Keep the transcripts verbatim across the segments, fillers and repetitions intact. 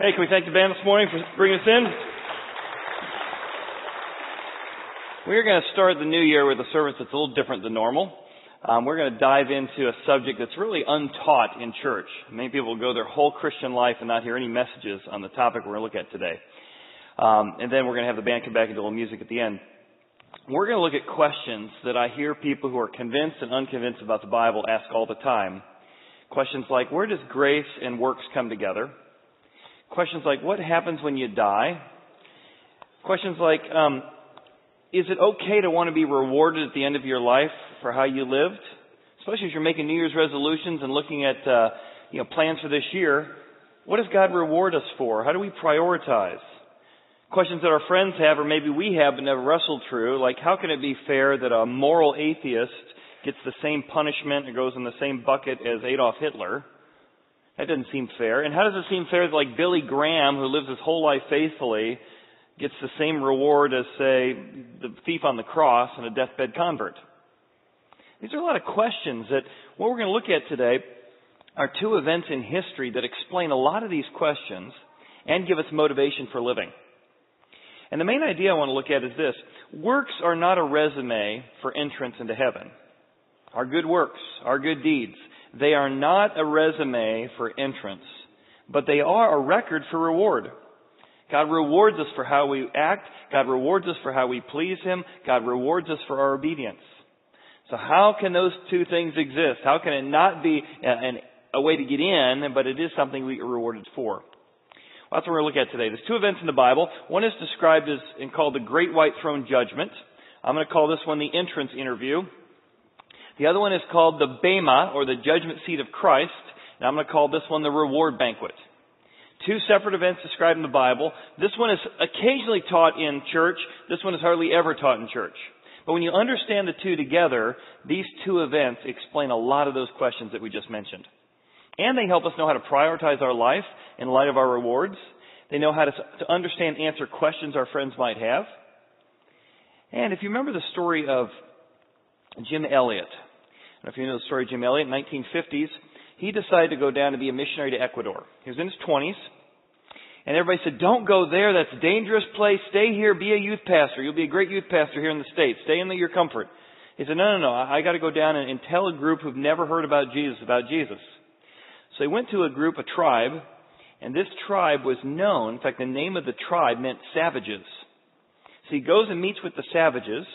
Hey, can we thank the band this morning for bringing us in? We're going to start the new year with a service that's a little different than normal. Um, we're going to dive into a subject that's really untaught in church. Many people go their whole Christian life and not hear any messages on the topic we're going to look at today. Um, and then we're going to have the band come back and do a little music at the end. We're going to look at questions that I hear people who are convinced and unconvinced about the Bible ask all the time. Questions like, where does grace and works come together? Questions like, what happens when you die? Questions like, um, is it okay to want to be rewarded at the end of your life for how you lived? Especially if you're making New Year's resolutions and looking at uh, you know, plans for this year. What does God reward us for? How do we prioritize? Questions that our friends have, or maybe we have but never wrestled through, like how can it be fair that a moral atheist gets the same punishment and goes in the same bucket as Adolf Hitler? That doesn't seem fair. And how does it seem fair that, like, Billy Graham, who lives his whole life faithfully, gets the same reward as, say, the thief on the cross and a deathbed convert? These are a lot of questions that what we're going to look at today are two events in history that explain a lot of these questions and give us motivation for living. And the main idea I want to look at is this. Works are not a resume for entrance into heaven. Our good works, our good deeds, they are not a resume for entrance, but they are a record for reward. God rewards us for how we act. God rewards us for how we please Him. God rewards us for our obedience. So how can those two things exist? How can it not be a, an, a way to get in, but it is something we are rewarded for? Well, that's what we're going to look at today. There's two events in the Bible. One is described as and called the Great White Throne Judgment. I'm going to call this one the entrance interview. The other one is called the Bema, or the Judgment Seat of Christ, and I'm going to call this one the Reward Banquet. Two separate events described in the Bible. This one is occasionally taught in church. This one is hardly ever taught in church. But when you understand the two together, these two events explain a lot of those questions that we just mentioned. And they help us know how to prioritize our life in light of our rewards. They know how to, to understand and answer questions our friends might have. And if you remember the story of Jim Elliot, I don't know if you know the story of Jim Elliot, in the nineteen fifties, he decided to go down to be a missionary to Ecuador. He was in his twenties, and everybody said, don't go there, that's a dangerous place, stay here, be a youth pastor, you'll be a great youth pastor here in the States, stay in the, your comfort. He said, no, no, no, I, I got to go down and, and tell a group who've never heard about Jesus about Jesus. So he went to a group, a tribe, and this tribe was known, in fact, the name of the tribe meant savages. So he goes and meets with the savages.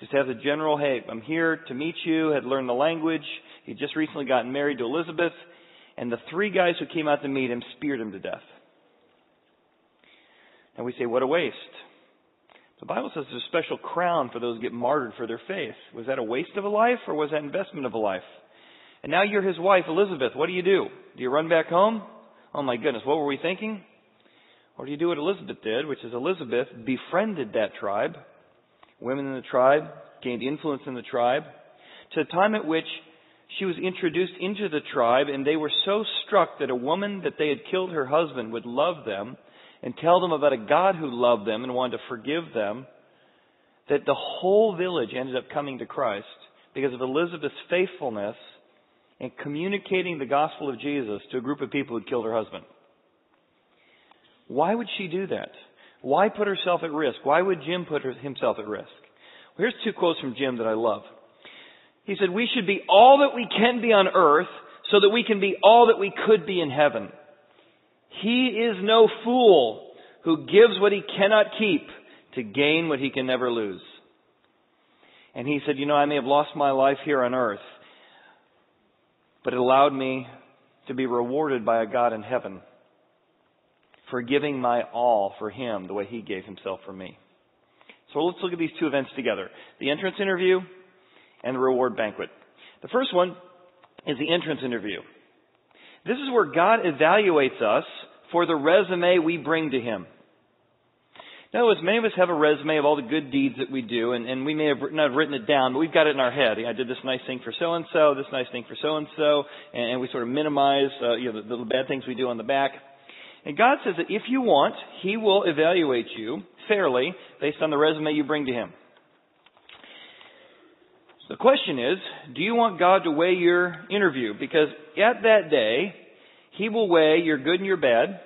Just has a general, hey, I'm here to meet you, had learned the language. He'd just recently gotten married to Elizabeth. And the three guys who came out to meet him speared him to death. And we say, what a waste. The Bible says there's a special crown for those who get martyred for their faith. Was that a waste of a life or was that investment of a life? And now you're his wife, Elizabeth. What do you do? Do you run back home? Oh my goodness, what were we thinking? Or do you do what Elizabeth did, which is Elizabeth befriended that tribe. Women in the tribe, gained influence in the tribe, to the time at which she was introduced into the tribe, and they were so struck that a woman that they had killed her husband would love them and tell them about a God who loved them and wanted to forgive them, that the whole village ended up coming to Christ because of Elizabeth's faithfulness and communicating the gospel of Jesus to a group of people who had killed her husband. Why would she do that? Why put herself at risk? Why would Jim put himself at risk? Well, here's two quotes from Jim that I love. He said, we should be all that we can be on earth so that we can be all that we could be in heaven. He is no fool who gives what he cannot keep to gain what he can never lose. And he said, you know, I may have lost my life here on earth, but it allowed me to be rewarded by a God in heaven. For giving my all for him the way he gave himself for me. So let's look at these two events together. The entrance interview and the reward banquet. The first one is the entrance interview. This is where God evaluates us for the resume we bring to him. In other words, many of us have a resume of all the good deeds that we do, and, and we may have not written it down, but we've got it in our head. I did this nice thing for so-and-so, this nice thing for so-and-so, and, and we sort of minimize uh, you know, the, the bad things we do on the back. And God says that if you want, He will evaluate you fairly based on the resume you bring to Him. So the question is, do you want God to weigh your interview? Because at that day, He will weigh your good and your bad.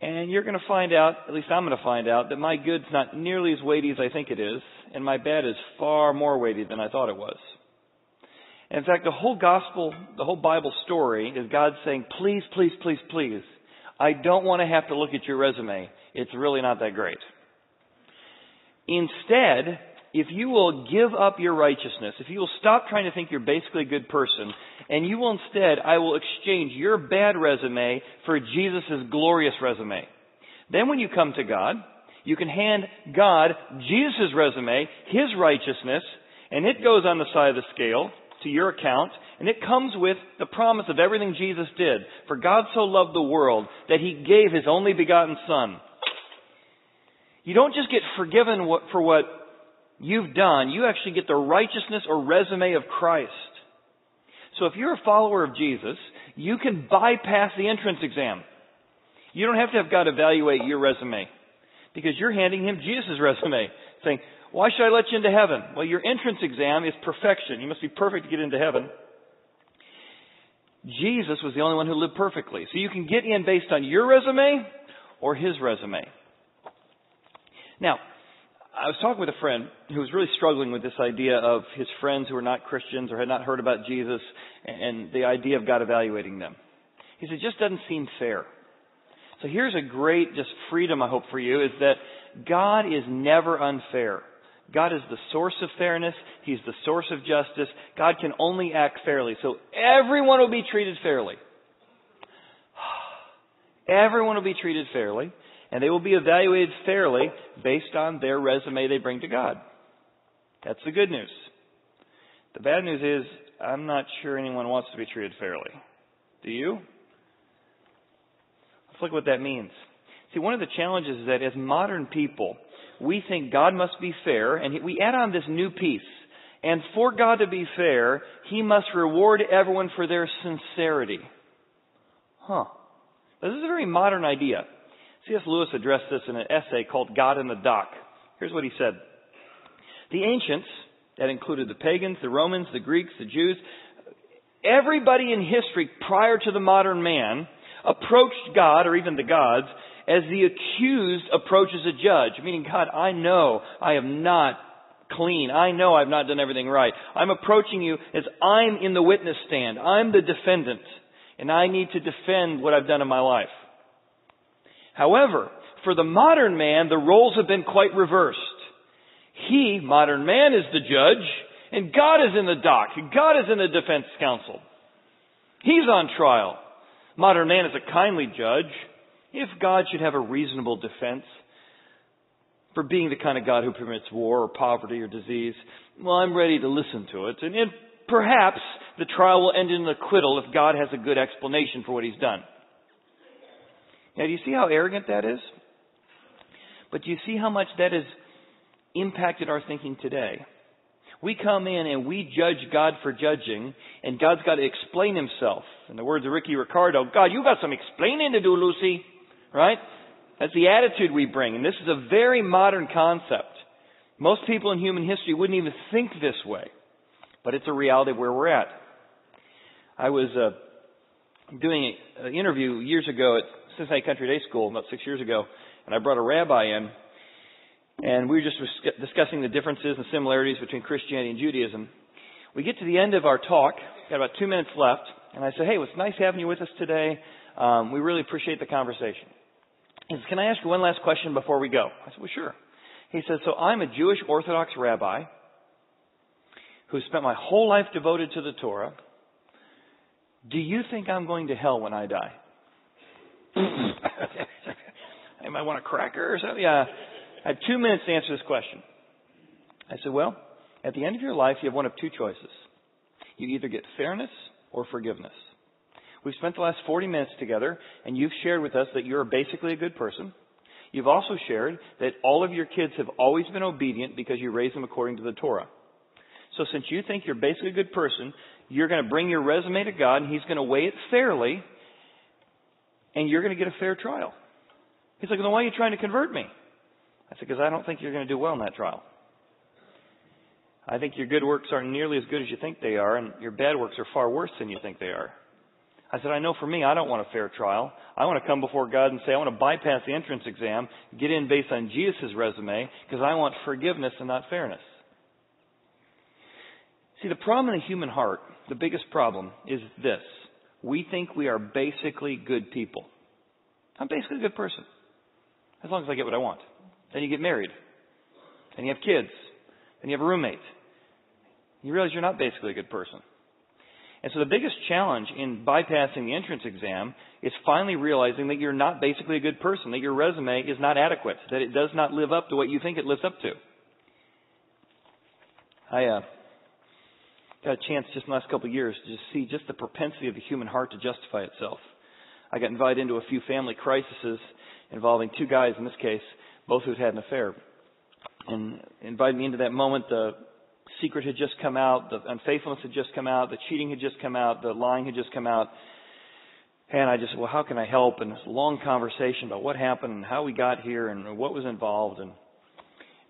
And you're going to find out, at least I'm going to find out, that my good's not nearly as weighty as I think it is, and my bad is far more weighty than I thought it was. And in fact, the whole gospel, the whole Bible story is God saying, please, please, please, please, I don't want to have to look at your resume. It's really not that great. Instead, if you will give up your righteousness, if you will stop trying to think you're basically a good person, and you will instead, I will exchange your bad resume for Jesus' glorious resume. Then when you come to God, you can hand God Jesus' resume, his righteousness, and it goes on the side of the scale to your account, and it comes with the promise of everything Jesus did. For God so loved the world that he gave his only begotten Son. You don't just get forgiven for what you've done, you actually get the righteousness or resume of Christ. So if you're a follower of Jesus, you can bypass the entrance exam. You don't have to have God evaluate your resume, because you're handing him Jesus' resume, saying, why should I let you into heaven? Well, your entrance exam is perfection. You must be perfect to get into heaven. Jesus was the only one who lived perfectly. So you can get in based on your resume or his resume. Now, I was talking with a friend who was really struggling with this idea of his friends who were not Christians or had not heard about Jesus and the idea of God evaluating them. He said, it just doesn't seem fair. So here's a great just freedom, I hope, for you, is that God is never unfair. God is the source of fairness. He's the source of justice. God can only act fairly. So everyone will be treated fairly. Everyone will be treated fairly. And they will be evaluated fairly based on their resume they bring to God. That's the good news. The bad news is, I'm not sure anyone wants to be treated fairly. Do you? Let's look at what that means. See, one of the challenges is that as modern people, we think God must be fair, and we add on this new piece. And for God to be fair, he must reward everyone for their sincerity. Huh. This is a very modern idea. C S. Lewis addressed this in an essay called God in the Dock. Here's what he said. The ancients, that included the pagans, the Romans, the Greeks, the Jews, everybody in history prior to the modern man approached God, or even the gods, as the accused approaches a judge. Meaning, God, I know I am not clean. I know I've not done everything right. I'm approaching you as I'm in the witness stand. I'm the defendant. And I need to defend what I've done in my life. However, for the modern man, the roles have been quite reversed. He, modern man, is the judge, and God is in the dock. God is in the defense counsel. He's on trial. Modern man is a kindly judge, if God should have a reasonable defense for being the kind of God who permits war or poverty or disease. Well, I'm ready to listen to it, and, and perhaps the trial will end in an acquittal if God has a good explanation for what he's done. Now, do you see how arrogant that is? But do you see how much that has impacted our thinking today? We come in and we judge God for judging, and God's got to explain himself. In the words of Ricky Ricardo, God, you got some explaining to do, Lucy, right? That's the attitude we bring, and this is a very modern concept. Most people in human history wouldn't even think this way, but it's a reality of where we're at. I was uh, doing an interview years ago at Cincinnati Country Day School about six years ago, and I brought a rabbi in, and we were just discussing the differences and similarities between Christianity and Judaism. We get to the end of our talk, got about two minutes left, and I said, hey, it's nice having you with us today. Um, we really appreciate the conversation. He says, can I ask you one last question before we go? I said, well, sure. He says, so I'm a Jewish Orthodox rabbi who spent my whole life devoted to the Torah. Do you think I'm going to hell when I die? I might want a cracker or something. Yeah. I had two minutes to answer this question. I said, well, at the end of your life, you have one of two choices. You either get fairness or forgiveness. We've spent the last forty minutes together, and you've shared with us that you're basically a good person. You've also shared that all of your kids have always been obedient because you raised them according to the Torah. So since you think you're basically a good person, you're going to bring your resume to God, and he's going to weigh it fairly, and you're going to get a fair trial. He's like, well, then why are you trying to convert me? I said, because I don't think you're going to do well in that trial. I think your good works aren't nearly as good as you think they are, and your bad works are far worse than you think they are. I said, I know for me, I don't want a fair trial. I want to come before God and say, I want to bypass the entrance exam, get in based on Jesus' resume, because I want forgiveness and not fairness. See, the problem in the human heart, the biggest problem, is this. We think we are basically good people. I'm basically a good person, as long as I get what I want. Then you get married. Then you have kids. Then you have a roommate. You realize you're not basically a good person. And so the biggest challenge in bypassing the entrance exam is finally realizing that you're not basically a good person, that your resume is not adequate, that it does not live up to what you think it lives up to. I uh, got a chance just in the last couple of years to just see just the propensity of the human heart to justify itself. I got invited into a few family crises involving two guys in this case, both who had had an affair. And invited me into that moment, the secret had just come out, the unfaithfulness had just come out, the cheating had just come out, the lying had just come out. And I just, well, how can I help? And this long conversation about what happened and how we got here and what was involved. And,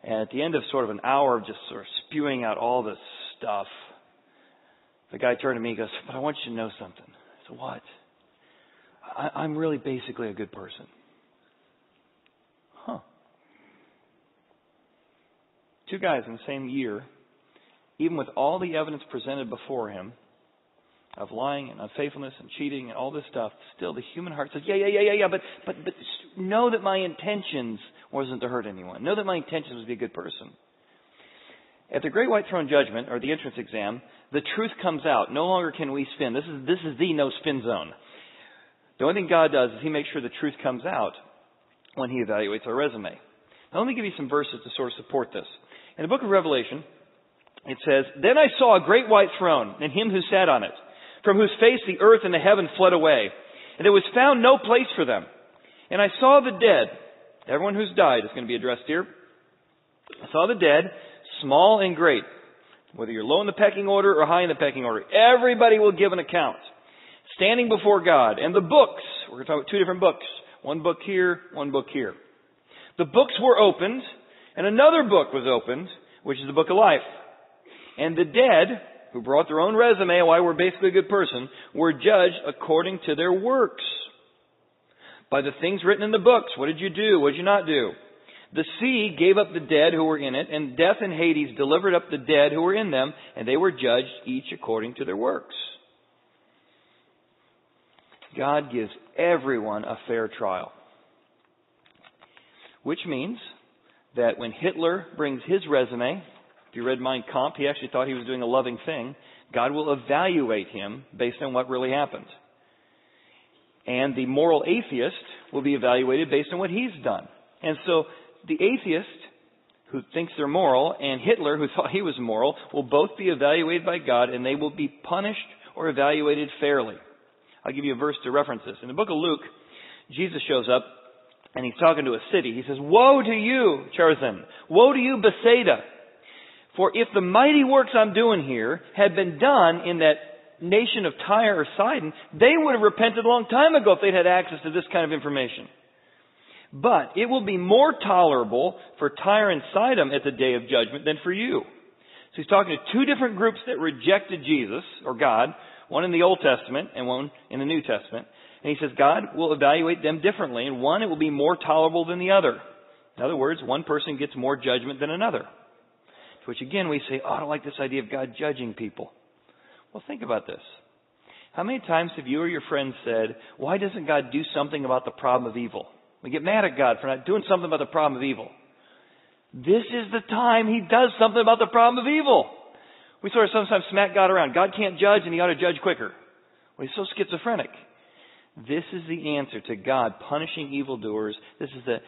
and at the end of sort of an hour of just sort of spewing out all this stuff, the guy turned to me and goes, but I want you to know something. I said, what? I, I'm really basically a good person. Huh. Two guys in the same year, even with all the evidence presented before him of lying and unfaithfulness and cheating and all this stuff, still the human heart says, yeah, yeah, yeah, yeah, yeah, but, but, but know that my intentions wasn't to hurt anyone. Know that my intentions was to be a good person. At the Great White Throne Judgment, or the entrance exam, the truth comes out. No longer can we spin. This is, this is the no-spin zone. The only thing God does is he makes sure the truth comes out when he evaluates our resume. Now, let me give you some verses to sort of support this. In the book of Revelation, it says, then I saw a great white throne and him who sat on it, from whose face the earth and the heaven fled away, and there was found no place for them. And I saw the dead. Everyone who's died is going to be addressed here. I saw the dead, small and great, whether you're low in the pecking order or high in the pecking order. Everybody will give an account, standing before God. And the books, we're going to talk about two different books, one book here, one book here. The books were opened, and another book was opened, which is the book of life. And the dead, who brought their own resume, why we're basically a good person, were judged according to their works. By the things written in the books, what did you do? What did you not do? The sea gave up the dead who were in it, and death and Hades delivered up the dead who were in them, and they were judged each according to their works. God gives everyone a fair trial. Which means that when Hitler brings his resume, if you read Mein Kampf, he actually thought he was doing a loving thing. God will evaluate him based on what really happened. And the moral atheist will be evaluated based on what he's done. And so the atheist who thinks they're moral and Hitler who thought he was moral will both be evaluated by God, and they will be punished or evaluated fairly. I'll give you a verse to reference this. In the book of Luke, Jesus shows up and he's talking to a city. He says, woe to you, Chorazin. Woe to you, Bethsaida. For if the mighty works I'm doing here had been done in that nation of Tyre or Sidon, they would have repented a long time ago if they'd had access to this kind of information. But it will be more tolerable for Tyre and Sidon at the day of judgment than for you. So he's talking to two different groups that rejected Jesus or God, one in the Old Testament and one in the New Testament. And he says God will evaluate them differently, and one, it will be more tolerable than the other. In other words, one person gets more judgment than another. Which again, we say, oh, I don't like this idea of God judging people. Well, think about this. How many times have you or your friends said, why doesn't God do something about the problem of evil? We get mad at God for not doing something about the problem of evil. This is the time he does something about the problem of evil. We sort of sometimes smack God around. God can't judge and he ought to judge quicker. Well, he's so schizophrenic. This is the answer to God punishing evildoers. This is the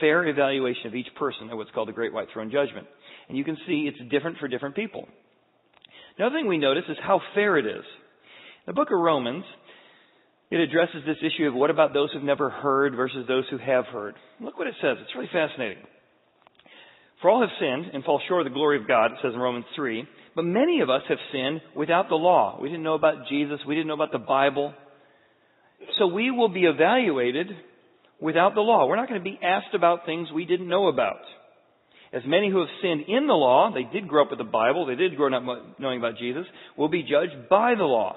fair evaluation of each person at what's called the Great White Throne Judgment. And you can see it's different for different people. Another thing we notice is how fair it is. In the book of Romans, it addresses this issue of what about those who've never heard versus those who have heard. Look what it says. It's really fascinating. For all have sinned and fall short of the glory of God, it says in Romans three. But many of us have sinned without the law. We didn't know about Jesus. We didn't know about the Bible. So we will be evaluated without the law. We're not going to be asked about things we didn't know about. As many who have sinned in the law, they did grow up with the Bible, they did grow up knowing about Jesus, will be judged by the law.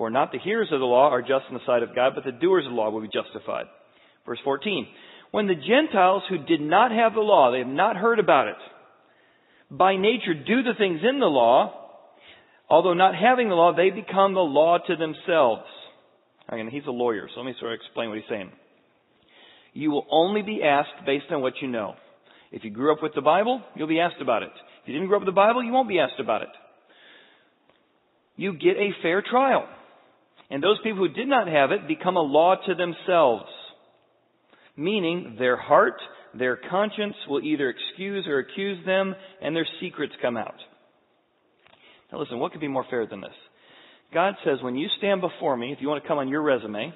For not the hearers of the law are just in the sight of God, but the doers of the law will be justified. Verse fourteen. When the Gentiles who did not have the law, they have not heard about it, by nature do the things in the law, although not having the law, they become the law to themselves. Again, he's a lawyer, so let me sort of explain what he's saying. You will only be asked based on what you know. If you grew up with the Bible, you'll be asked about it. If you didn't grow up with the Bible, you won't be asked about it. You get a fair trial. And those people who did not have it become a law to themselves, meaning their heart, their conscience will either excuse or accuse them, and their secrets come out. Now listen, what could be more fair than this? God says, when you stand before me, if you want to come on your resume,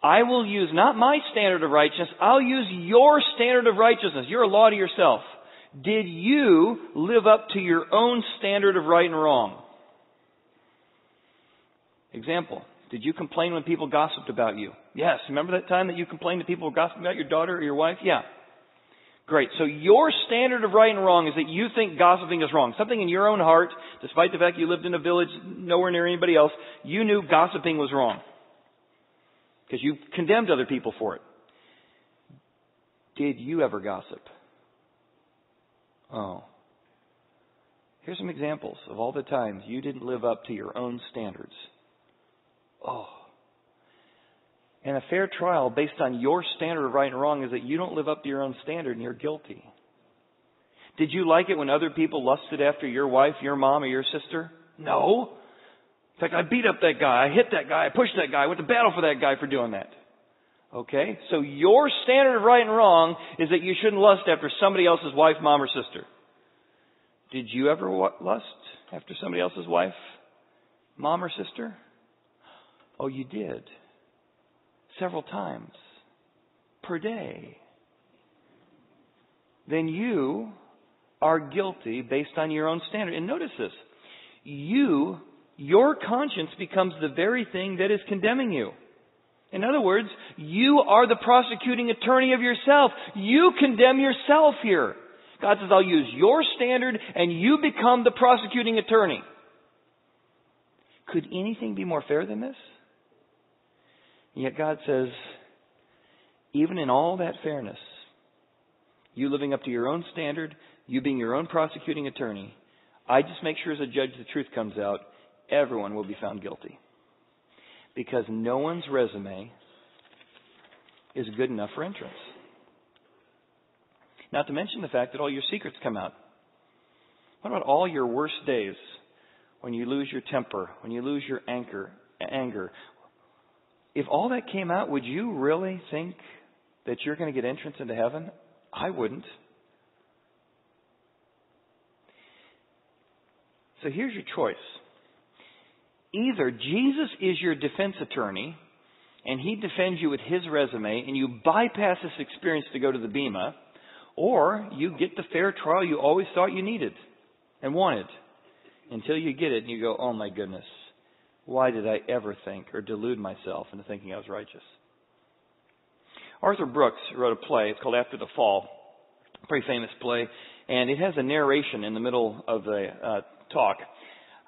I will use not my standard of righteousness, I'll use your standard of righteousness. You're a law to yourself. Did you live up to your own standard of right and wrong? Example, did you complain when people gossiped about you? Yes. Remember that time that you complained that people were gossiping about your daughter or your wife? Yeah. Great. So your standard of right and wrong is that you think gossiping is wrong. Something in your own heart, despite the fact you lived in a village nowhere near anybody else, you knew gossiping was wrong, because you condemned other people for it. Did you ever gossip? Oh. Here's some examples of all the times you didn't live up to your own standards. Oh. And a fair trial based on your standard of right and wrong is that you don't live up to your own standard and you're guilty. Did you like it when other people lusted after your wife, your mom, or your sister? No. In fact, I beat up that guy, I hit that guy, I pushed that guy, I went to battle for that guy for doing that. Okay? So your standard of right and wrong is that you shouldn't lust after somebody else's wife, mom, or sister. Did you ever lust after somebody else's wife, mom, or sister? Oh, you did. Several times. Per day. Then you are guilty based on your own standard. And notice this. You... Your conscience becomes the very thing that is condemning you. In other words, you are the prosecuting attorney of yourself. You condemn yourself here. God says, I'll use your standard and you become the prosecuting attorney. Could anything be more fair than this? And yet God says, even in all that fairness, you living up to your own standard, you being your own prosecuting attorney, I just make sure as a judge the truth comes out. Everyone will be found guilty, because no one's resume is good enough for entrance. Not to mention the fact that all your secrets come out. What about all your worst days, when you lose your temper, when you lose your anchor, anger? If all that came out, would you really think that you're going to get entrance into heaven? I wouldn't. So here's your choice. Either Jesus is your defense attorney and he defends you with his resume and you bypass this experience to go to the Bema, or you get the fair trial you always thought you needed and wanted until you get it and you go, oh my goodness, why did I ever think or delude myself into thinking I was righteous? Arthur Brooks wrote a play. It's called After the Fall, a pretty famous play, and it has a narration in the middle of the uh, talk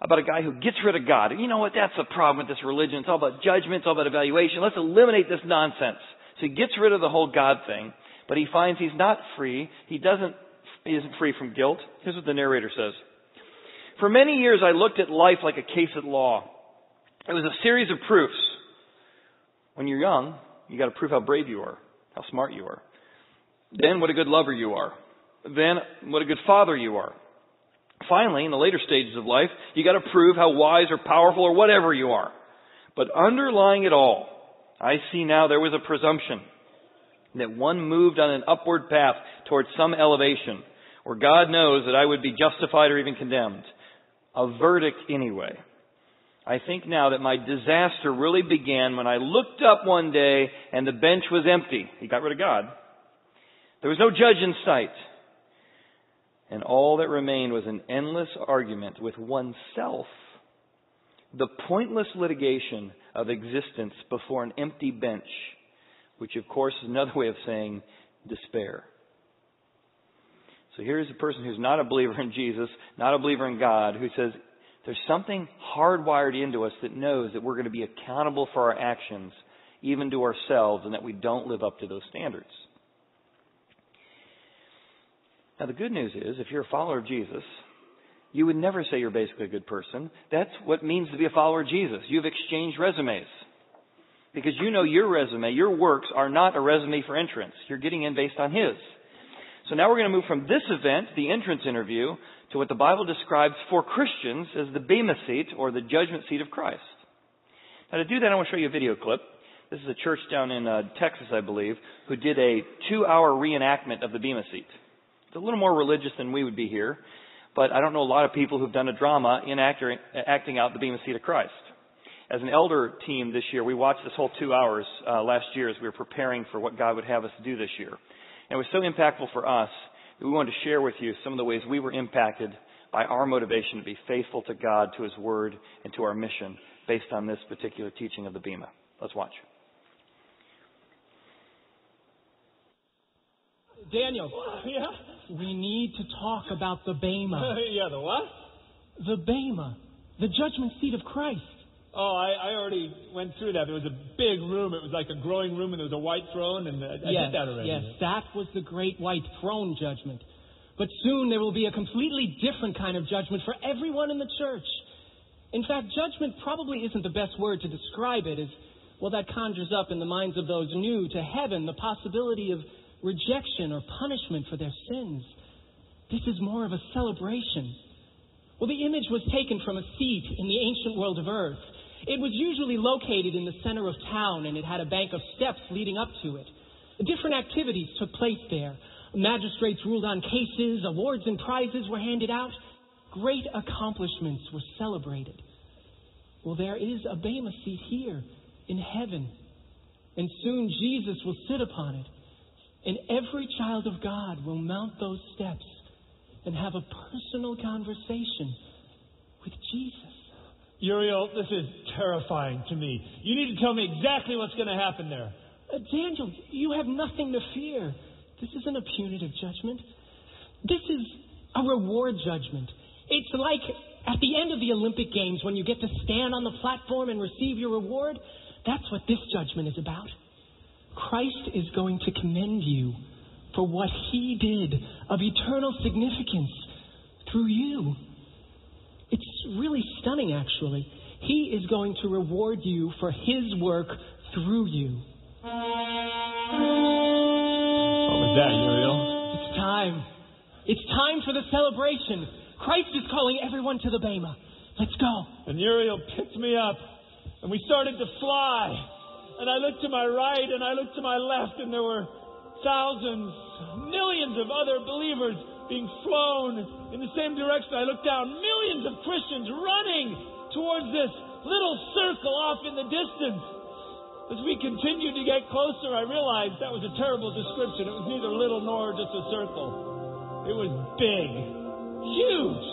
about a guy who gets rid of God. You know what? That's the problem with this religion. It's all about judgment. It's all about evaluation. Let's eliminate this nonsense. So he gets rid of the whole God thing, but he finds he's not free. He doesn't, he isn't free from guilt. Here's what the narrator says. For many years, I looked at life like a case at law. It was a series of proofs. When you're young, you got to prove how brave you are, how smart you are. Then what a good lover you are. Then what a good father you are. Finally, in the later stages of life, you got to prove how wise or powerful or whatever you are. But underlying it all, I see now there was a presumption that one moved on an upward path towards some elevation where God knows that I would be justified or even condemned. A verdict anyway. I think now that my disaster really began when I looked up one day and the bench was empty. He got rid of God. There was no judge in sight. And all that remained was an endless argument with oneself. The pointless litigation of existence before an empty bench, which of course is another way of saying despair. So here's a person who's not a believer in Jesus, not a believer in God, who says, There's something hardwired into us that knows that we're going to be accountable for our actions, even to ourselves, and that we don't live up to those standards. Now, the good news is, if you're a follower of Jesus, you would never say you're basically a good person. That's what it means to be a follower of Jesus. You've exchanged resumes. Because you know your resume, your works are not a resume for entrance. You're getting in based on his. So now we're going to move from this event, the entrance interview, to what the Bible describes for Christians as the Bema seat, or the judgment seat of Christ. Now, to do that, I want to show you a video clip. This is a church down in uh, Texas, I believe, who did a two-hour reenactment of the Bema seat. It's a little more religious than we would be here, but I don't know a lot of people who've done a drama in actor, acting out the Bema seat of Christ. As an elder team this year, we watched this whole two hours uh, last year as we were preparing for what God would have us do this year. And it was so impactful for us that we wanted to share with you some of the ways we were impacted by our motivation to be faithful to God, to his word, and to our mission based on this particular teaching of the Bema. Let's watch. Daniel. Yeah? We need to talk about the Bema. Yeah, the what? The Bema. The judgment seat of Christ. Oh, I, I already went through that. There was a big room. It was like a growing room, and there was a white throne, and I, yes, I did that already. Yes, that was the great white throne judgment. But soon there will be a completely different kind of judgment for everyone in the church. In fact, judgment probably isn't the best word to describe it, as, well, that conjures up in the minds of those new to heaven the possibility of rejection or punishment for their sins. This is more of a celebration. Well, the image was taken from a seat in the ancient world of earth. It was usually located in the center of town, and it had a bank of steps leading up to it. Different activities took place there. Magistrates ruled on cases, awards and prizes were handed out. Great accomplishments were celebrated. Well, there is a Bema seat here in heaven, and soon Jesus will sit upon it, and every child of God will mount those steps and have a personal conversation with Jesus. Uriel, this is terrifying to me. You need to tell me exactly what's going to happen there. Uh, Daniel, you have nothing to fear. This isn't a punitive judgment. This is a reward judgment. It's like at the end of the Olympic Games when you get to stand on the platform and receive your reward. That's what this judgment is about. Christ is going to commend you for what he did of eternal significance through you. It's really stunning, actually. He is going to reward you for his work through you. What was that, Uriel? It's time. It's time for the celebration. Christ is calling everyone to the Bema. Let's go. And Uriel picked me up, and we started to fly. And I looked to my right, and I looked to my left, and there were thousands, millions of other believers being flown in the same direction. I looked down, millions of Christians running towards this little circle off in the distance. As we continued to get closer, I realized that was a terrible description. It was neither little nor just a circle. It was big, huge,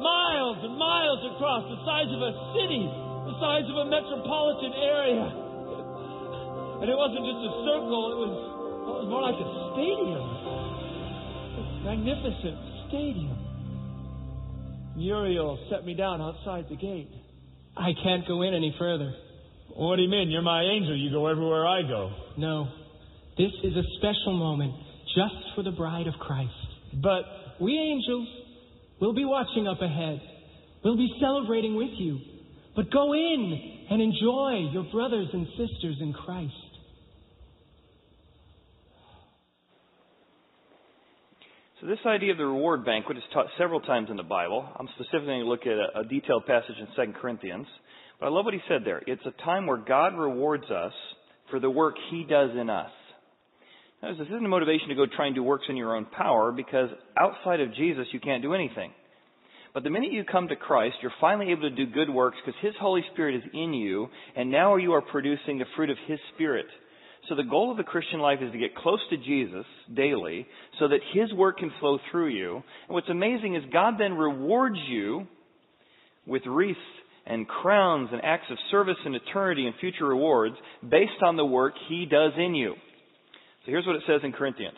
miles and miles across, the size of a city, the size of a metropolitan area. And it wasn't just a circle, it was Well, it was more like a stadium. A magnificent stadium. Muriel set me down outside the gate. I can't go in any further. Well, what do you mean? You're my angel. You go everywhere I go. No. This is a special moment just for the bride of Christ. But we angels will be watching up ahead. We'll be celebrating with you. But go in and enjoy your brothers and sisters in Christ. So this idea of the reward banquet is taught several times in the Bible. I'm specifically going to look at a, a detailed passage in Second Corinthians. But I love what he said there. It's a time where God rewards us for the work he does in us. Notice this isn't a motivation to go try and do works in your own power, because outside of Jesus you can't do anything. But the minute you come to Christ, you're finally able to do good works because his Holy Spirit is in you, and now you are producing the fruit of his Spirit. So the goal of the Christian life is to get close to Jesus daily so that his work can flow through you. And what's amazing is God then rewards you with wreaths and crowns and acts of service and eternity and future rewards based on the work he does in you. So here's what it says in Corinthians.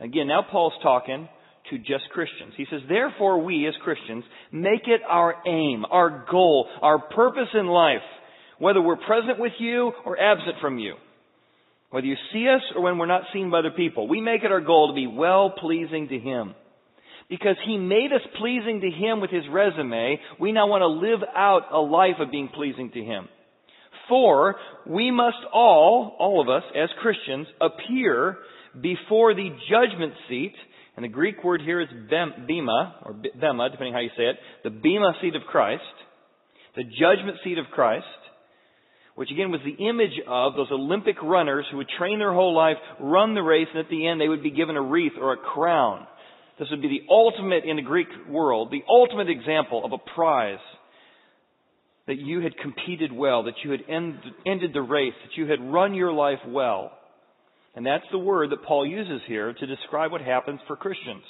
Again, now Paul's talking to just Christians. He says, therefore we as Christians make it our aim, our goal, our purpose in life, whether we're present with you or absent from you, whether you see us or when we're not seen by other people. We make it our goal to be well-pleasing to Him. Because He made us pleasing to Him with His resume, we now want to live out a life of being pleasing to Him. For we must all, all of us as Christians, appear before the judgment seat. And the Greek word here is Bema, or Bema, depending how you say it. The Bema seat of Christ. The judgment seat of Christ. Which again was the image of those Olympic runners who would train their whole life, run the race, and at the end they would be given a wreath or a crown. This would be the ultimate in the Greek world, the ultimate example of a prize. That you had competed well, that you had end, ended the race, that you had run your life well. And that's the word that Paul uses here to describe what happens for Christians.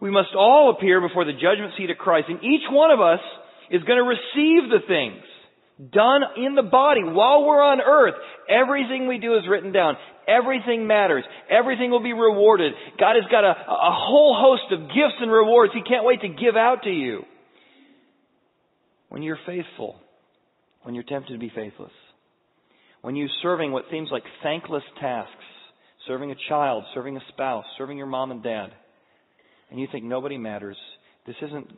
We must all appear before the judgment seat of Christ, and each one of us is going to receive the things done in the body while we're on earth. Everything we do is written down. Everything matters. Everything will be rewarded. God has got a, a whole host of gifts and rewards He can't wait to give out to you. When you're faithful, when you're tempted to be faithless, when you're serving what seems like thankless tasks, serving a child, serving a spouse, serving your mom and dad, and you think nobody matters, this isn't,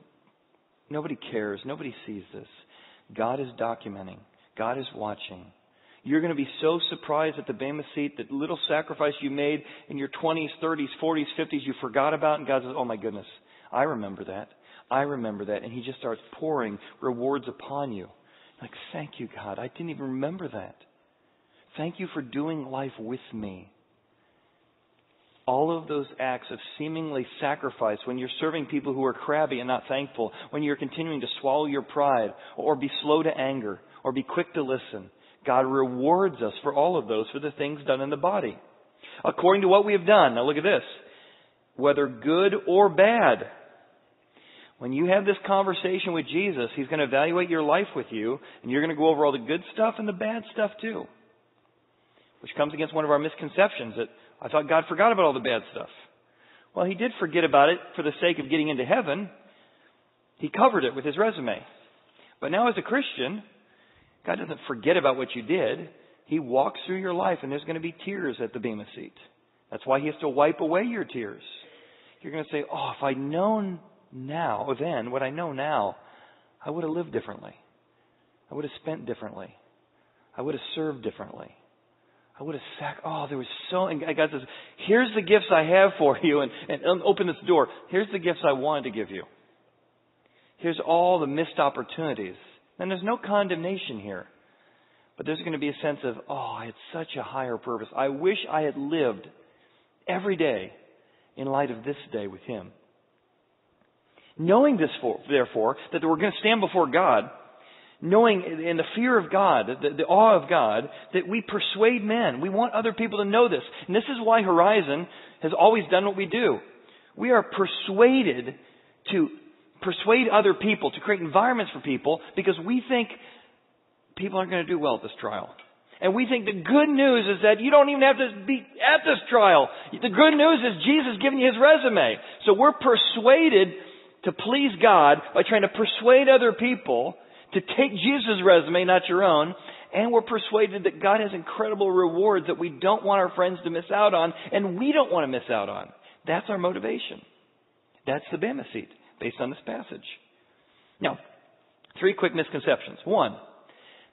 nobody cares, nobody sees this. God is documenting. God is watching. You're going to be so surprised at the Bema seat that little sacrifice you made in your twenties, thirties, forties, fifties you forgot about, and God says, oh my goodness, I remember that. I remember that. And He just starts pouring rewards upon you. Like, thank you, God. I didn't even remember that. Thank you for doing life with me. All of those acts of seemingly sacrifice, when you're serving people who are crabby and not thankful, when you're continuing to swallow your pride or be slow to anger or be quick to listen, God rewards us for all of those, for the things done in the body. According to what we have done. Now look at this. Whether good or bad. When you have this conversation with Jesus, He's going to evaluate your life with you, and you're going to go over all the good stuff and the bad stuff too. Which comes against one of our misconceptions that I thought God forgot about all the bad stuff. Well, He did forget about it for the sake of getting into heaven. He covered it with His resume. But now as a Christian, God doesn't forget about what you did. He walks through your life, and there's going to be tears at the Bema seat. That's why He has to wipe away your tears. You're going to say, oh, if I'd known now, or then, what I know now, I would have lived differently. I would have spent differently. I would have served differently. I would have sac- oh, there was so, and God says, here's the gifts I have for you, and, and open this door. Here's the gifts I wanted to give you. Here's all the missed opportunities. And there's no condemnation here. But there's going to be a sense of, oh, I had such a higher purpose. I wish I had lived every day in light of this day with Him. Knowing this, for, therefore, that we're going to stand before God, knowing in the fear of God, the, the awe of God, that we persuade men. We want other people to know this. And this is why Horizon has always done what we do. We are persuaded to persuade other people, to create environments for people, because we think people aren't going to do well at this trial. And we think the good news is that you don't even have to be at this trial. The good news is Jesus giving you His resume. So we're persuaded to please God by trying to persuade other people to take Jesus' resume, not your own. And we're persuaded that God has incredible rewards that we don't want our friends to miss out on, and we don't want to miss out on. That's our motivation. That's the Bema seat, based on this passage. Now, three quick misconceptions. One,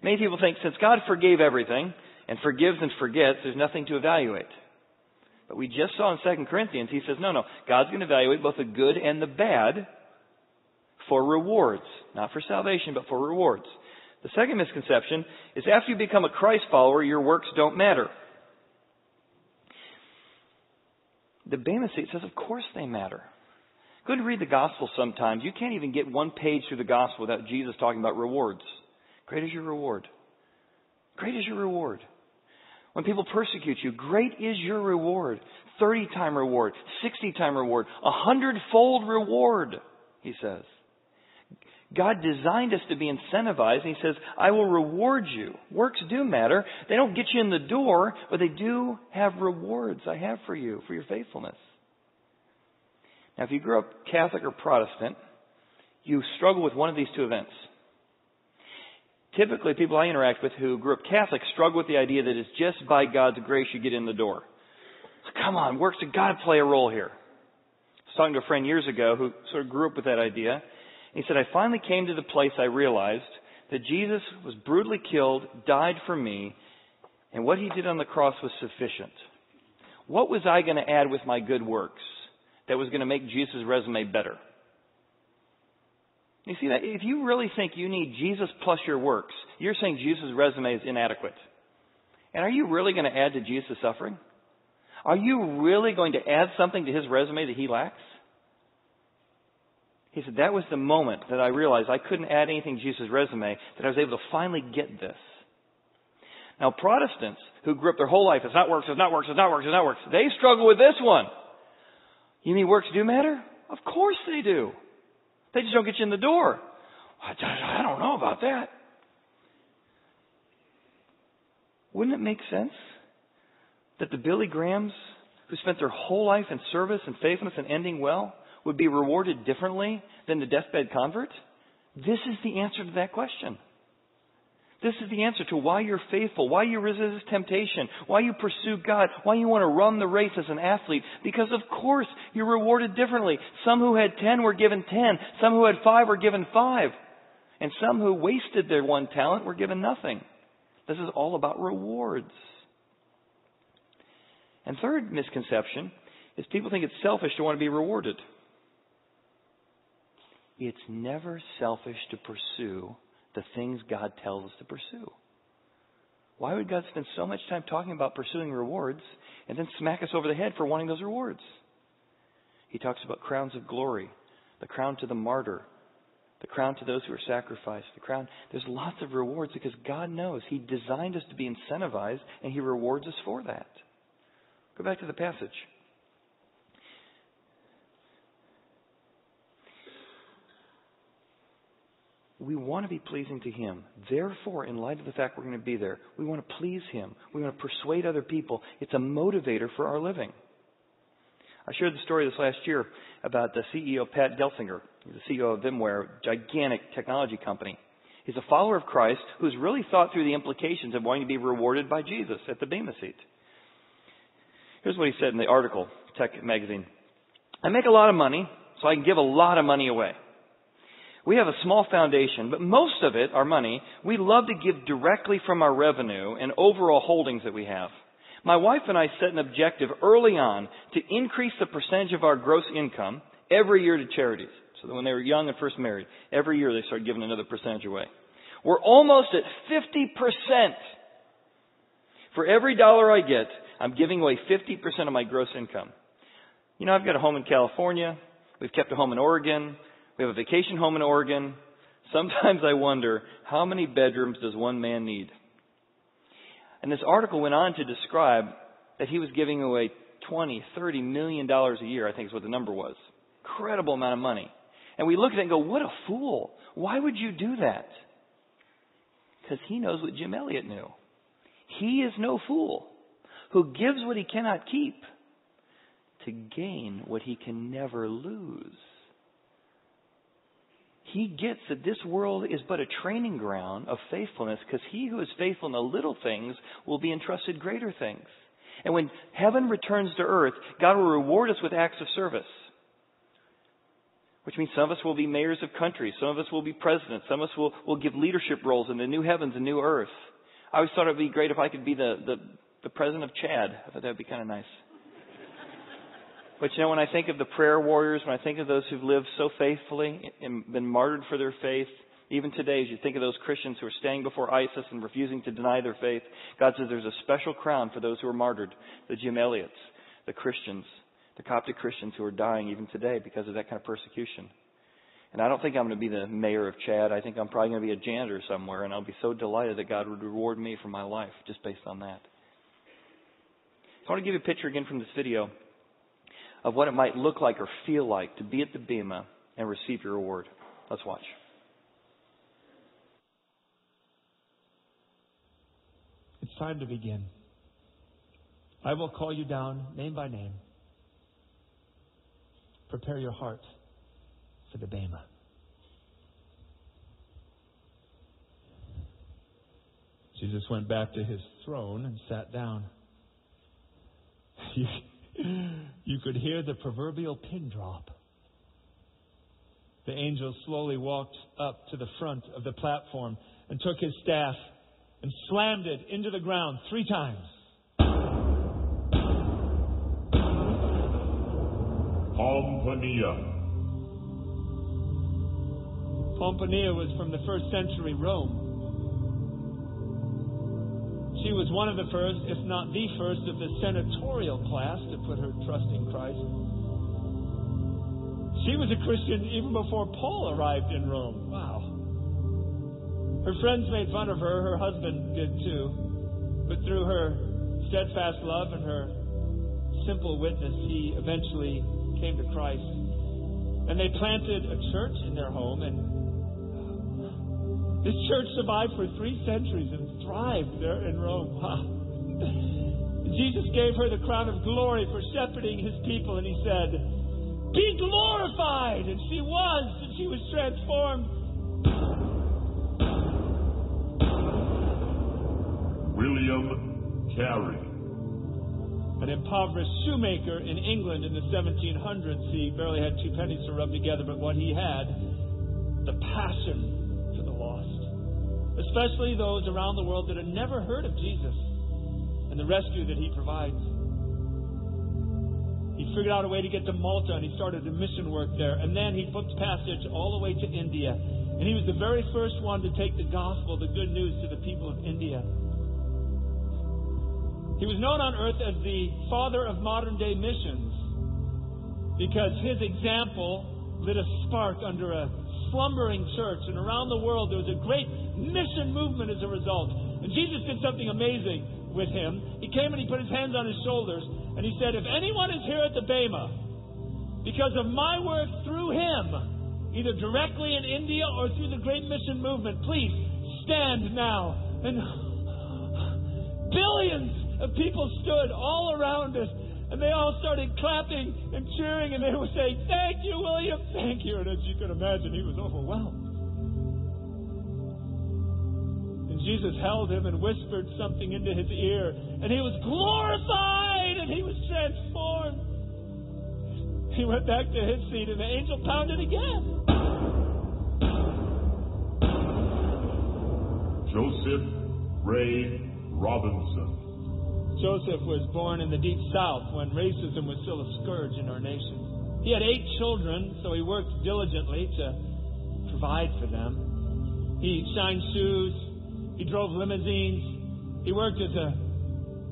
many people think since God forgave everything and forgives and forgets, there's nothing to evaluate. But we just saw in Second Corinthians, he says, no, no, God's going to evaluate both the good and the bad for rewards, not for salvation, but for rewards. The second misconception is after you become a Christ follower, your works don't matter. The Bema seat says, of course they matter. Go to read the gospel sometimes. You can't even get one page through the gospel without Jesus talking about rewards. Great is your reward. Great is your reward. When people persecute you, great is your reward. thirty-time reward, sixty-time reward, a hundred-fold reward, he says. God designed us to be incentivized, and He says, I will reward you. Works do matter. They don't get you in the door, but they do have rewards I have for you, for your faithfulness. Now, if you grew up Catholic or Protestant, you struggle with one of these two events. Typically, people I interact with who grew up Catholic struggle with the idea that it's just by God's grace you get in the door. Come on, works of God play a role here. I was talking to a friend years ago who sort of grew up with that idea. And he said, I finally came to the place I realized that Jesus was brutally killed, died for me, and what he did on the cross was sufficient. What was I going to add with my good works that was going to make Jesus' resume better? You see, that if you really think you need Jesus plus your works, you're saying Jesus' resume is inadequate. And are you really going to add to Jesus' suffering? Are you really going to add something to his resume that he lacks? He said, that was the moment that I realized I couldn't add anything to Jesus' resume, that I was able to finally get this. Now, Protestants who grew up their whole life, it's not works, it's not works, it's not works, it's not works, they struggle with this one. You mean works do matter? Of course they do. They just don't get you in the door. I don't know about that. Wouldn't it make sense that the Billy Grahams, who spent their whole life in service and faithfulness and ending well, would be rewarded differently than the deathbed convert? This is the answer to that question. This is the answer to why you're faithful, why you resist temptation, why you pursue God, why you want to run the race as an athlete. Because, of course, you're rewarded differently. Some who had ten were given ten. Some who had five were given five. And some who wasted their one talent were given nothing. This is all about rewards. And third misconception is people think it's selfish to want to be rewarded. It's never selfish to pursue the things God tells us to pursue. Why would God spend so much time talking about pursuing rewards and then smack us over the head for wanting those rewards? He talks about crowns of glory, the crown to the martyr, the crown to those who are sacrificed, the crown. There's lots of rewards because God knows he designed us to be incentivized and he rewards us for that. Go back to the passage. We want to be pleasing to him. Therefore, in light of the fact we're going to be there, we want to please him. We want to persuade other people. It's a motivator for our living. I shared the story this last year about the C E O, Pat Gelsinger, the C E O of VMware, a gigantic technology company. He's a follower of Christ who's really thought through the implications of wanting to be rewarded by Jesus at the Bema seat. Here's what he said in the article, Tech Magazine. I make a lot of money, so I can give a lot of money away. We have a small foundation, but most of it, our money, we love to give directly from our revenue and overall holdings that we have. My wife and I set an objective early on to increase the percentage of our gross income every year to charities. So that when they were young and first married, every year they started giving another percentage away. We're almost at fifty percent. For every dollar I get, I'm giving away fifty percent of my gross income. You know, I've got a home in California. We've kept a home in Oregon. We have a vacation home in Oregon. Sometimes I wonder, how many bedrooms does one man need? And this article went on to describe that he was giving away twenty, thirty million dollars a year, I think is what the number was. Incredible amount of money. And we look at it and go, what a fool. Why would you do that? Because he knows what Jim Elliot knew. He is no fool who gives what he cannot keep to gain what he can never lose. He gets that this world is but a training ground of faithfulness because he who is faithful in the little things will be entrusted greater things. And when heaven returns to earth, God will reward us with acts of service, which means some of us will be mayors of countries. Some of us will be presidents. Some of us will, will give leadership roles in the new heavens and new earth. I always thought it would be great if I could be the, the, the president of Chad. I thought that would be kind of nice. But, you know, when I think of the prayer warriors, when I think of those who've lived so faithfully and been martyred for their faith, even today, as you think of those Christians who are standing before ISIS and refusing to deny their faith, God says there's a special crown for those who are martyred, the Jim Elliots, the Christians, the Coptic Christians who are dying even today because of that kind of persecution. And I don't think I'm going to be the mayor of Chad. I think I'm probably going to be a janitor somewhere, and I'll be so delighted that God would reward me for my life just based on that. So I want to give you a picture again from this video of what it might look like or feel like to be at the Bema and receive your reward. Let's watch. It's time to begin. I will call you down name by name. Prepare your heart for the Bema. Jesus went back to his throne and sat down. You, you could hear the proverbial pin drop. The angel slowly walked up to the front of the platform and took his staff and slammed it into the ground three times. Pomponia. Pomponia was from the first century Rome. She was one of the first, if not the first, of the senatorial class to put her trust in Christ. She was a Christian even before Paul arrived in Rome. Wow. Her friends made fun of her. Her husband did too. But through her steadfast love and her simple witness, he eventually came to Christ. And they planted a church in their home, and this church survived for three centuries and thrived there in Rome. Wow. Jesus gave her the crown of glory for shepherding his people, and he said, "Be glorified!" And she was, and she was transformed. William Carey. An impoverished shoemaker in England in the seventeen hundreds. He barely had two pennies to rub together, but what he had, the passion especially those around the world that had never heard of Jesus and the rescue that he provides. He figured out a way to get to Malta, and he started the mission work there. And then he booked passage all the way to India. And he was the very first one to take the gospel, the good news, to the people of India. He was known on earth as the father of modern-day missions because his example lit a spark under a slumbering church, and around the world there was a great mission movement as a result. And Jesus did something amazing with him. He came and he put his hands on his shoulders and he said, "If anyone is here at the Bema because of my work through him, either directly in India or through the great mission movement, please stand now." And billions of people stood all around us, and they all started clapping and cheering, and they were saying, "Thank you, William, thank you." And as you can imagine, he was overwhelmed. And Jesus held him and whispered something into his ear, and he was glorified and he was transformed. He went back to his seat, and the angel pounded again. Joseph Ray Robinson. Joseph was born in the Deep South when racism was still a scourge in our nation. He had eight children, so he worked diligently to provide for them. He shined shoes. He drove limousines. He worked as a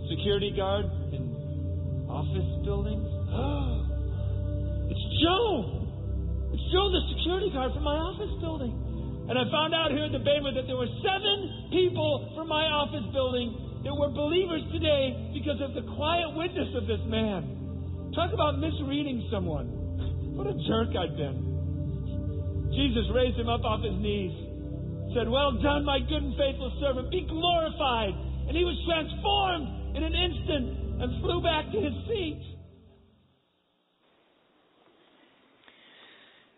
security guard in office buildings. It's Joe! It's Joe, the security guard from my office building. And I found out here at the Bema that there were seven people from my office building that we're believers today because of the quiet witness of this man. Talk about misreading someone. What a jerk I've been. Jesus raised him up off his knees, said, "Well done, my good and faithful servant. Be glorified." And he was transformed in an instant and flew back to his seat.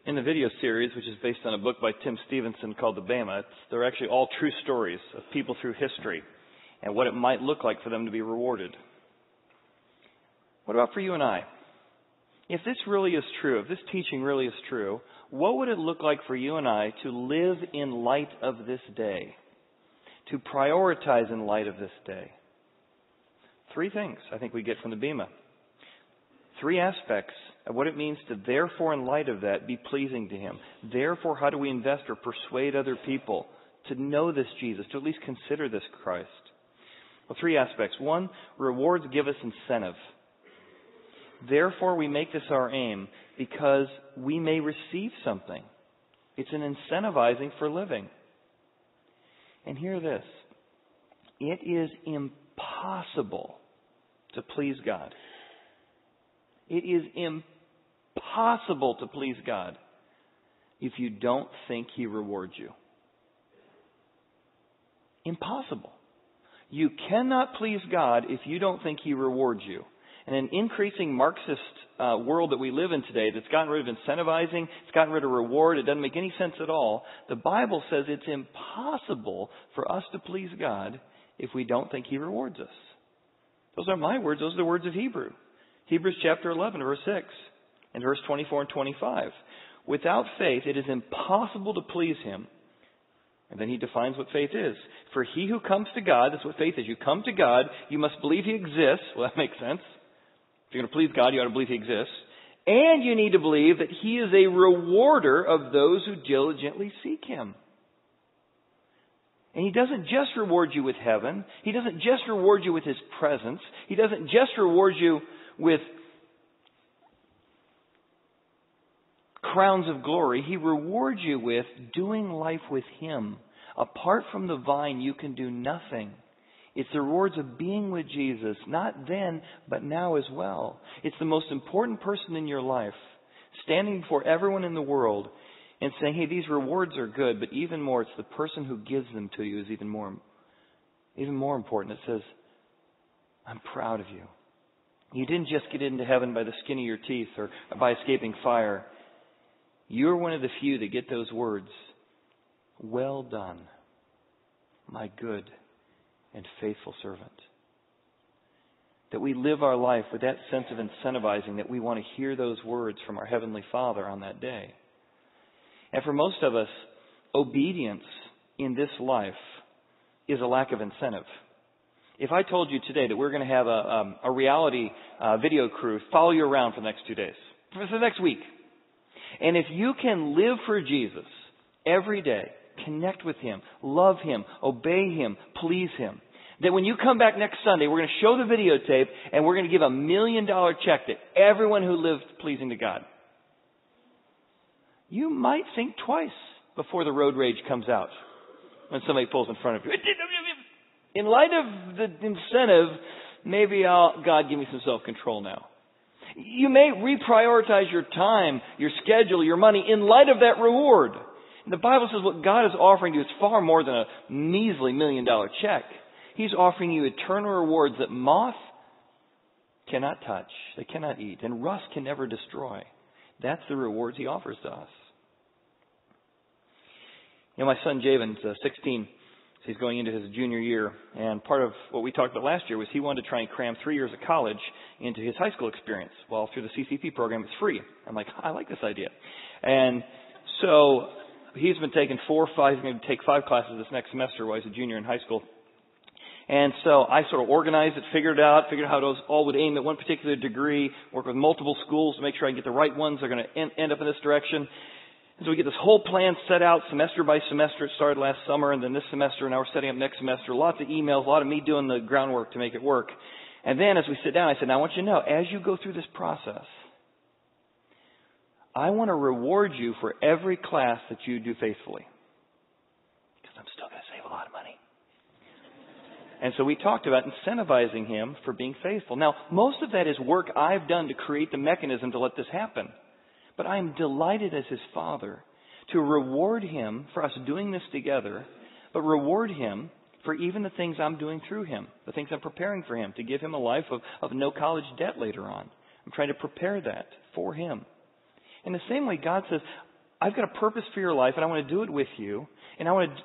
In the video series, which is based on a book by Tim Stevenson called The Bema, they're actually all true stories of people through history and what it might look like for them to be rewarded. What about for you and I? If this really is true, if this teaching really is true, what would it look like for you and I to live in light of this day? To prioritize in light of this day? Three things I think we get from the Bema. Three aspects of what it means to therefore in light of that be pleasing to him. Therefore, how do we invest or persuade other people to know this Jesus, to at least consider this Christ? Well, three aspects. One, rewards give us incentive. Therefore, we make this our aim because we may receive something. It's an incentivizing for living. And hear this. It is impossible to please God. It is impossible to please God if you don't think he rewards you. Impossible. You cannot please God if you don't think he rewards you. in an increasing Marxist uh, world that we live in today that's gotten rid of incentivizing, it's gotten rid of reward, it doesn't make any sense at all, the Bible says it's impossible for us to please God if we don't think He rewards us. Those aren't my words, those are the words of Hebrew. Hebrews chapter eleven, verse six, and verse twenty-four and twenty-five. Without faith, it is impossible to please Him. And then he defines what faith is. For he who comes to God, that's what faith is. You come to God, you must believe He exists. Well, that makes sense. If you're going to please God, you ought to believe He exists. And you need to believe that He is a rewarder of those who diligently seek Him. And He doesn't just reward you with heaven. He doesn't just reward you with His presence. He doesn't just reward you with crowns of glory. He rewards you with doing life with Him. Apart from the vine, you can do nothing. It's the rewards of being with Jesus, not then, but now as well. It's the most important person in your life, standing before everyone in the world and saying, hey, these rewards are good, but even more, it's the person who gives them to you is even more, even more important. It says, I'm proud of you. You didn't just get into heaven by the skin of your teeth or by escaping fire. You're one of the few that get those words, well done, my good and faithful servant. That we live our life with that sense of incentivizing, that we want to hear those words from our Heavenly Father on that day. And for most of us, obedience in this life is a lack of incentive. If I told you today that we're going to have a, um, a reality uh, video crew follow you around for the next two days, for the next week, and if you can live for Jesus every day, connect with Him, love Him, obey Him, please Him, that when you come back next Sunday, we're going to show the videotape and we're going to give a million dollar check to everyone who lived pleasing to God. You might think twice before the road rage comes out when somebody pulls in front of you. In light of the incentive, maybe I'll, God, give me some self-control now. You may reprioritize your time, your schedule, your money in light of that reward. And the Bible says what God is offering you is far more than a measly million dollar check. He's offering you eternal rewards that moth cannot touch, they cannot eat, and rust can never destroy. That's the rewards He offers to us. You know, my son Javen's uh, sixteen. So he's going into his junior year, and part of what we talked about last year was he wanted to try and cram three years of college into his high school experience. Well, through the C C P program, it's free. I'm like, I like this idea. And so he's been taking four or five, he's going to take five classes this next semester while he's a junior in high school. And so I sort of organized it, figured it out, figured out how those all would aim at one particular degree, work with multiple schools to make sure I can get the right ones that are going to end, end up in this direction. So we get this whole plan set out semester by semester. It started last summer and then this semester, and now we're setting up next semester. Lots of emails, a lot of me doing the groundwork to make it work. And then as we sit down, I said, now I want you to know, as you go through this process, I want to reward you for every class that you do faithfully. Because I'm still going to save a lot of money. And so we talked about incentivizing him for being faithful. Now, most of that is work I've done to create the mechanism to let this happen. But I am delighted as his father to reward him for us doing this together, but reward him for even the things I'm doing through him, the things I'm preparing for him, to give him a life of, of no college debt later on. I'm trying to prepare that for him. In the same way, God says, I've got a purpose for your life, and I want to do it with you, and I want to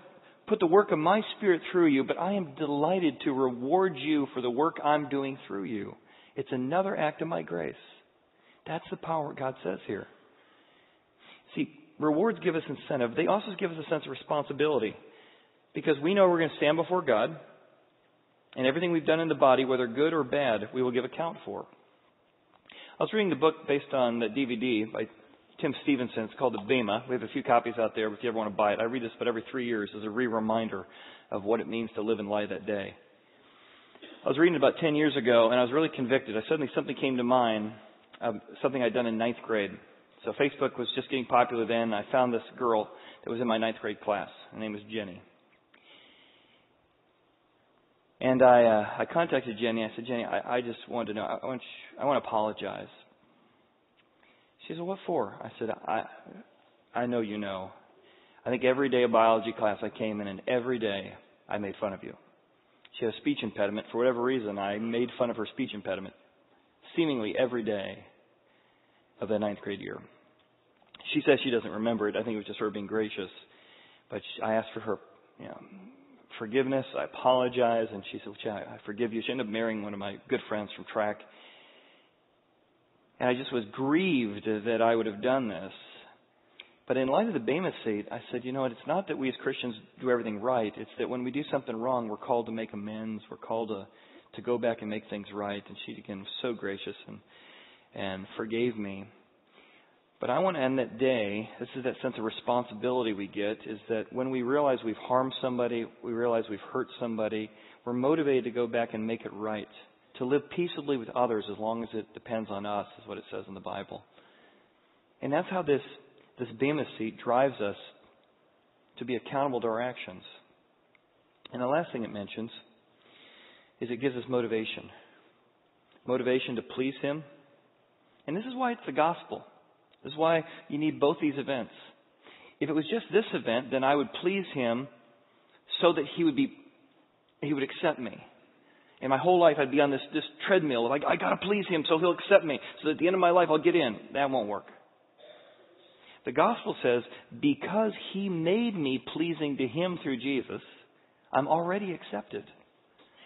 put the work of my Spirit through you, but I am delighted to reward you for the work I'm doing through you. It's another act of my grace. That's the power God says here. See, rewards give us incentive. They also give us a sense of responsibility because we know we're going to stand before God, and everything we've done in the body, whether good or bad, we will give account for. I was reading the book based on the D V D by Tim Stevenson. It's called The Bema. We have a few copies out there if you ever want to buy it. I read this about every three years as a re-reminder of what it means to live in light that day. I was reading it about ten years ago, and I was really convicted. I suddenly something came to mind, um, something I'd done in ninth grade. So Facebook was just getting popular then. I found this girl that was in my ninth grade class. Her name was Jenny. And I uh, I contacted Jenny. I said, Jenny, I, I just wanted to know. I want you, I want to apologize. She said, what for? I said, I I know you know. I think every day of biology class I came in and every day I made fun of you. She had a speech impediment. For whatever reason, I made fun of her speech impediment. seemingly every day of that ninth grade year. She says she doesn't remember it. I think it was just her being gracious. But she, I asked for her you know, forgiveness. I apologize. And she said, well, Chad, I forgive you. She ended up marrying one of my good friends from track. And I just was grieved that I would have done this. But in light of the Bema seat, I said, you know what, it's not that we as Christians do everything right. It's that when we do something wrong, we're called to make amends. We're called to, to go back and make things right. And she, again, was so gracious and and forgave me. But I want to end that day, this is that sense of responsibility we get, is that when we realize we've harmed somebody, we realize we've hurt somebody, we're motivated to go back and make it right, to live peaceably with others as long as it depends on us, is what it says in the Bible. And that's how this This Bema seat drives us to be accountable to our actions. And the last thing it mentions is it gives us motivation. Motivation to please Him. And this is why it's the gospel. This is why you need both these events. If it was just this event, then I would please Him so that He would be, He would accept me. And my whole life I'd be on this, this treadmill of, I, I gotta please Him so He'll accept me. So that at the end of my life I'll get in. That won't work. The gospel says, because He made me pleasing to Him through Jesus, I'm already accepted.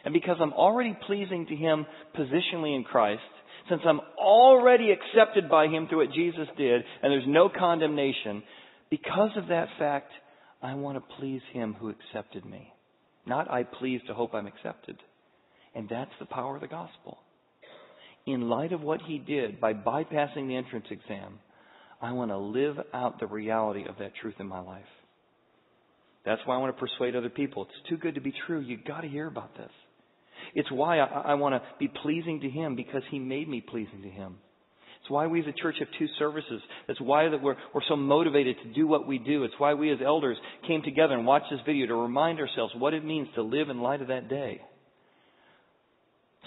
And because I'm already pleasing to Him positionally in Christ, since I'm already accepted by Him through what Jesus did, and there's no condemnation, because of that fact, I want to please Him who accepted me. Not I please to hope I'm accepted. And that's the power of the gospel. In light of what He did by bypassing the entrance exam, I want to live out the reality of that truth in my life. That's why I want to persuade other people. It's too good to be true. You've got to hear about this. It's why I, I want to be pleasing to Him, because He made me pleasing to Him. It's why we as a church have two services. That's why that we're, we're so motivated to do what we do. It's why we as elders came together and watched this video to remind ourselves what it means to live in light of that day.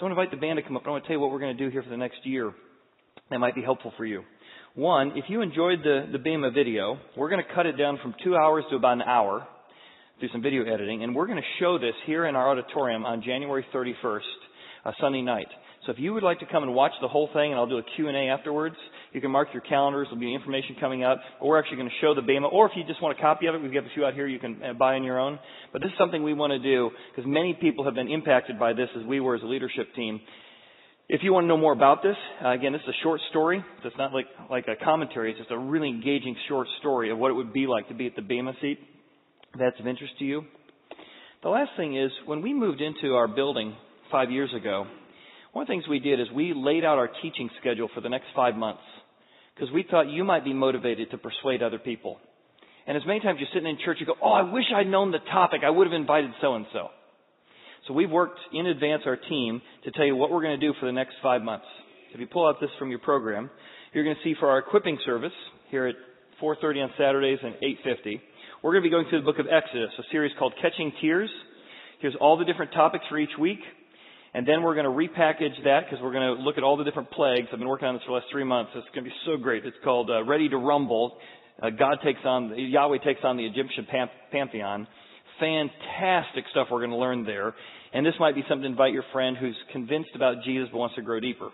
So I want to invite the band to come up. I want to tell you what we're going to do here for the next year that might be helpful for you. One, if you enjoyed the, the Bema video, we're going to cut it down from two hours to about an hour through some video editing, and we're going to show this here in our auditorium on January thirty-first, a Sunday night. So if you would like to come and watch the whole thing, and I'll do a Q and A afterwards, you can mark your calendars. There'll be information coming up, but we're actually going to show the Bema, or if you just want a copy of it, we've got a few out here you can buy on your own. But this is something we want to do, because many people have been impacted by this, as we were as a leadership team. If you want to know more about this, uh, again, this is a short story. So it's not like, like a commentary. It's just a really engaging short story of what it would be like to be at the Bema seat. If that's of interest to you. The last thing is, when we moved into our building five years ago, one of the things we did is we laid out our teaching schedule for the next five months. Because we thought you might be motivated to persuade other people. And as many times you're sitting in church, you go, oh, I wish I'd known the topic. I would have invited so-and-so. So we've worked in advance, our team, to tell you what we're going to do for the next five months. If you pull out this from your program, you're going to see for our equipping service here at four thirty on Saturdays and eight fifty, we're going to be going through the book of Exodus, a series called Catching Tears. Here's all the different topics for each week. And then we're going to repackage that, because we're going to look at all the different plagues. I've been working on this for the last three months. It's going to be so great. It's called uh, Ready to Rumble. Uh, God takes on, Yahweh takes on the Egyptian pantheon. Fantastic stuff we're going to learn there. And this might be something to invite your friend who's convinced about Jesus but wants to grow deeper.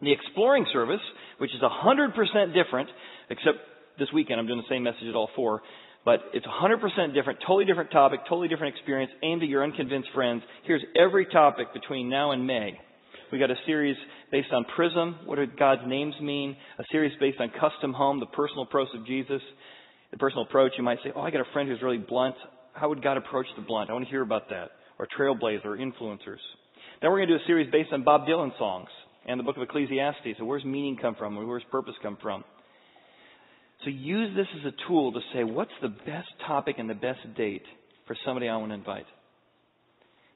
The exploring service, which is one hundred percent different, except this weekend I'm doing the same message at all four, but it's one hundred percent different, totally different topic, totally different experience, aimed at your unconvinced friends. Here's every topic between now and May. We got a series based on Prism, what do God's names mean, a series based on Custom Home, the personal approach of Jesus. The personal approach, you might say, oh, I got a friend who's really blunt. How would God approach the blunt? I want to hear about that. Or trailblazers or influencers. Then we're going to do a series based on Bob Dylan songs and the book of Ecclesiastes. So where's meaning come from? Where's purpose come from? So use this as a tool to say, what's the best topic and the best date for somebody I want to invite?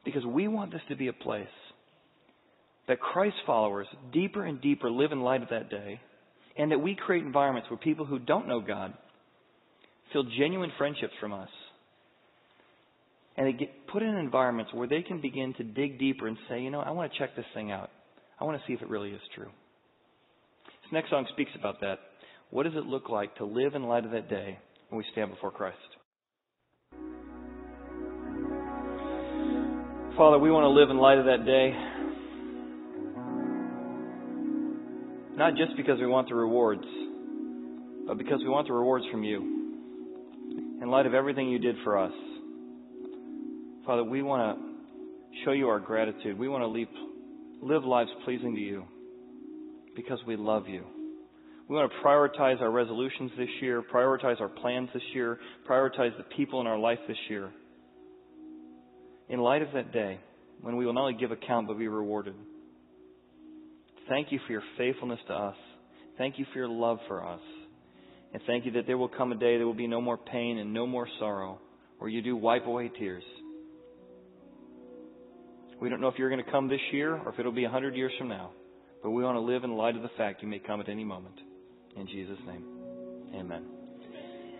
Because we want this to be a place that Christ followers deeper and deeper live in light of that day, and that we create environments where people who don't know God feel genuine friendships from us. And they get put in environments where they can begin to dig deeper and say, you know, I want to check this thing out. I want to see if it really is true. This next song speaks about that. What does it look like to live in light of that day when we stand before Christ? Father, we want to live in light of that day. Not just because we want the rewards, but because we want the rewards from you. In light of everything you did for us, Father, we want to show you our gratitude. We want to leave, live lives pleasing to you because we love you. We want to prioritize our resolutions this year, prioritize our plans this year, prioritize the people in our life this year. In light of that day, when we will not only give account but be rewarded, thank you for your faithfulness to us. Thank you for your love for us. And thank you that there will come a day there will be no more pain and no more sorrow, where you do wipe away tears. We don't know if you're going to come this year or if it'll be a hundred years from now, but we want to live in light of the fact you may come at any moment. In Jesus' name, amen.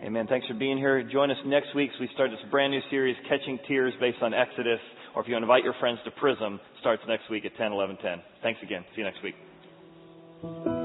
Amen. Thanks for being here. Join us next week as we start this brand new series, Catching Tears, based on Exodus. Or if you want to invite your friends to Prism, starts next week at ten, eleven, ten. Thanks again. See you next week.